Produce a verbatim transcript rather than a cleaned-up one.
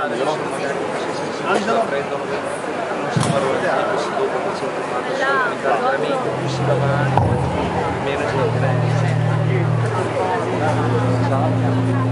reale, no? Angelo? Prendono non si parla di tempo, si dopo che si è fatto il trattamento, più si davanti, meno si da